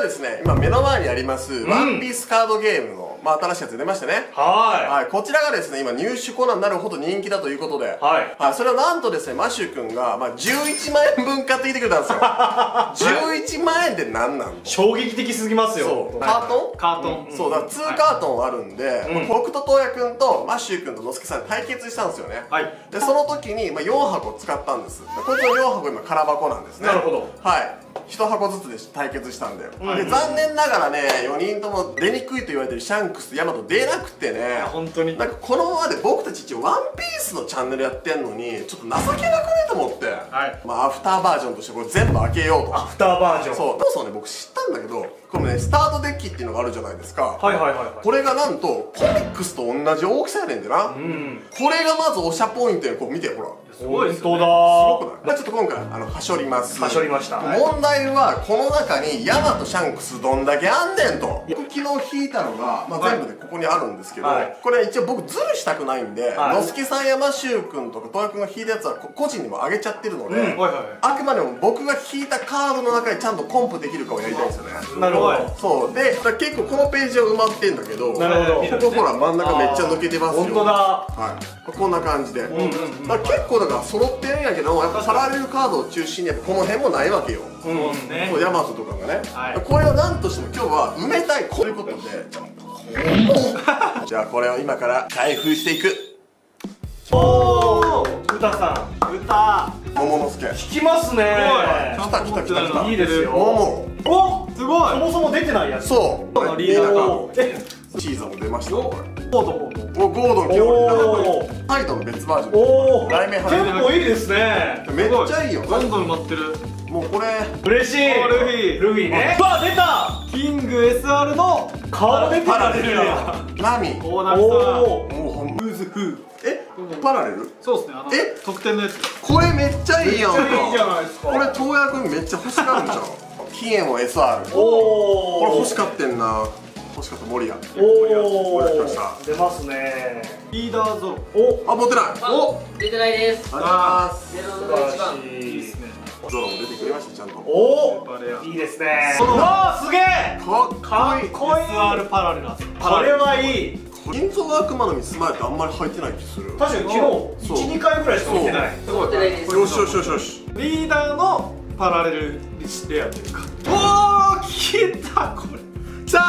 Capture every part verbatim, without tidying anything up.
はですね、今目の前にあります、うん、ワンピースカードゲームの、まあ、新しいやつ出ましたね。はい、はい、こちらがですね、今入手困難になるほど人気だということで、はい、はい、それはなんとですね、マシュー君が、まあ、じゅういちまんえんぶん買ってきてくれたんですよ。じゅういちまんえんって何なんの、衝撃的すぎますよ。カートンカートン、そうだからにカートンあるんで、僕と東也君とマシュー君とのすけさんで対決したんですよね。はい、でその時によんはこ使ったんです。こっちのよんはこ今空箱なんですね。なるほど。はい、いちはこずつで対決したんだよ。で残念ながらね、よにんとも出にくいと言われてるシャンクスとヤマト出なくてね、本当になんかこのままで僕たち一応ワンピースのチャンネルやってんのにちょっと情けなくねと思って、はい、まあアフターバージョンとしてこれ全部開けようと。アフターバージョン、そうそうね、僕知ったんだけど、このねスタートデッキっていうのがあるじゃないですか。はいはいはい、はい、これがなんとコミックスと同じ大きさやねんでな、うん、これがまずおしゃポイントや。こう見てほら、すごいですよね。すごくない？まあちょっと今回あのはしょります。はしょりました。問題はこの中にヤマとシャンクスどんだけあんねんと。僕昨日引いたのが、まあ、全部でここにあるんですけど、はい、これ一応僕ズルしたくないんで、はい、のすけさんやマシュー君とかとやくんが引いたやつは個人にもあげちゃってるので、うん、あくまでも僕が引いたカードの中にちゃんとコンプできるかをやりたいんですよね。なるほど。そうで結構このページは埋まってんだけど、なるほど、ここほら真ん中めっちゃ抜けてますよ。本当だ。はい、こんな感じで、うん、うん、だ結構だから揃ってるんやけど、やっぱパラレルカードを中心にやっぱこの辺もないわけよ。そうですね、ヤマトとかがね、はい、これをなんとしても今日は埋めたいということで、じゃあこれを今から開封していく。おー、歌さん、歌桃之助引きますね。来た来た来た来た、いいですよ。おお、すごい。そもそも出てないやつ。そうこのリーダーシーザーも出ました。ゴードン、ゴードン、ゴードン、タイトの別バージョン。おお、来年入って結構いいですね。めっちゃいいよ。どんどん埋まってる。もうこれ嬉しい。ルフィ、ルフィね。わあ出た。キング エスアール の顔出てる。パラレルや。ナミ。おお、もうムズフ。え、パラレル？そうですね。え、特典のやつ。これめっちゃいいやん。めっちゃいいじゃないですか。これ東也君めっちゃ欲しがるじゃん。キエモ エスアール。おお。これ欲しかってんな。欲しかったモリア。おお、出ますね。リーダーゾーン。お、あ、持ってない。お、出てないです。ああ、ゼロのいちばん。いいですね。ゾロも出てくれましたちゃんと。おお、いいですね。わあ、すげえ。かっこいい。エスアール パラレル。これはいい。人造悪魔のミス前ってあんまり入ってない気する。確かに昨日いち、にかいぐらいしか見てない。すごい。よしよしよしよし。リーダーのパラレルリスレアというか。おお、来たこれ。きましたー！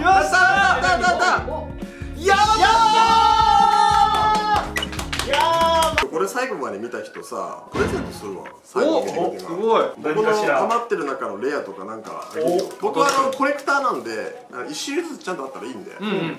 きましたー！きましたー！やったー！やー！これ最後まで見た人さ、プレゼントするわ。最後に見てくれば。僕の余ってる中のレアとかなんかあげるよ。僕はあのコレクターなんで、いっしゅるいずつちゃんとあったらいいんで、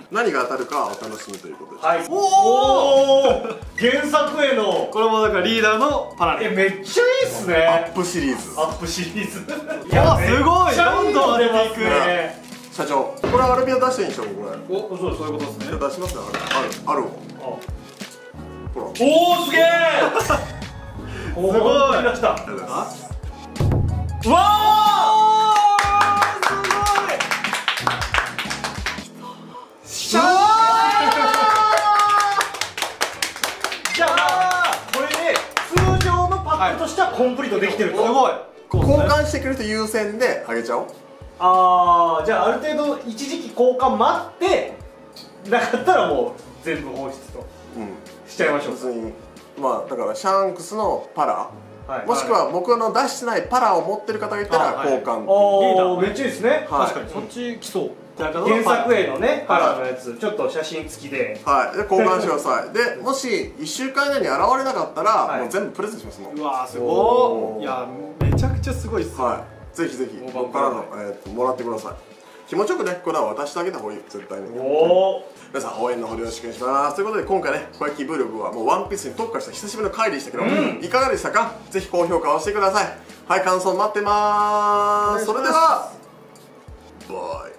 何が当たるかお楽しみということで。はい。おー！原作への、これもだからリーダーのパラレル。え、めっちゃいいっすね。アップシリーズ。アップシリーズ。いや、すごい！どんどん出ていくね。社長、これアルビア出していいんでしょう。これお、そうそういうことですね。出しますね。あるある。ほら、おー、すげー、すごい。出した。うわー、すごい。シャーじゃあこれで通常のパックとしてはコンプリートできてる。すごい。交換してくれる人優先であげちゃおう。あー、じゃあある程度一時期交換待ってなかったらもう全部放出としちゃいましょう。別にまあだからシャンクスのパラ、もしくは僕の出してないパラを持ってる方がいたら交換。ああ、めっちゃいいですね。確かにそっち来そう。原作へのねパラのやつちょっと写真付きで、はい、で交換してください。でもしいっしゅうかん以内に現れなかったらもう全部プレゼントしますもん。うわー、すごい。いや、めちゃくちゃすごいっす。はい、ぜひぜひここからの、えー、ともらってください。気持ちよくね、これは渡してあげた方がいい、絶対に。お皆さん応援のほどよろしくお願いします。ということで今回ね、小焼きブログはもうワンピースに特化した久しぶりの回でしたけど、うん、いかがでしたか。ぜひ高評価をしてください。はい、感想待ってまーす。それではバイ。